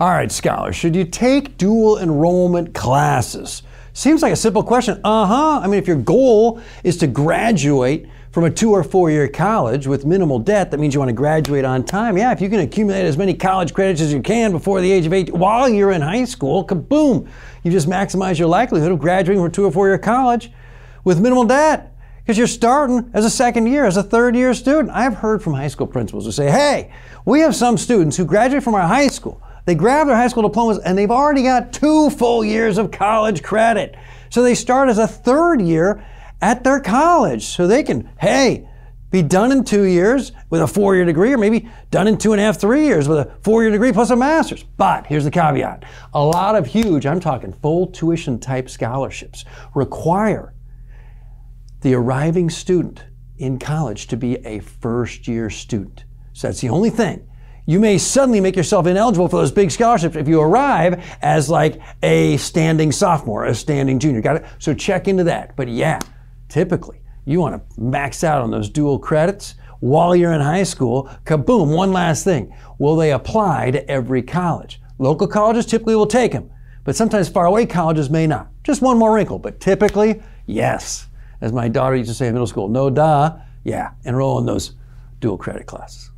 All right, scholars, should you take dual enrollment classes? Seems like a simple question. I mean, if your goal is to graduate from a 2 or 4 year college with minimal debt, that means you want to graduate on time. Yeah, if you can accumulate as many college credits as you can before the age of 18 while you're in high school, kaboom, you just maximize your likelihood of graduating from a 2 or 4 year college with minimal debt because you're starting as a second year, as a third year student. I've heard from high school principals who say, hey, we have some students who graduate from our high school. They grab their high school diplomas and they've already got 2 full years of college credit. So they start as a third year at their college. So they can, hey, be done in 2 years with a 4 year degree, or maybe done in 2.5, 3 years with a 4 year degree plus a master's. But here's the caveat. A lot of huge, I'm talking full tuition type scholarships require the arriving student in college to be a first year student. So that's the only thing. You may suddenly make yourself ineligible for those big scholarships if you arrive as like a standing sophomore, a standing junior. Got it? So check into that. But yeah, typically you want to max out on those dual credits while you're in high school. Kaboom. One last thing. Will they apply to every college? Local colleges typically will take them, but sometimes faraway colleges may not. Just one more wrinkle, but typically, yes. As my daughter used to say in middle school, no duh. Yeah, enroll in those dual credit classes.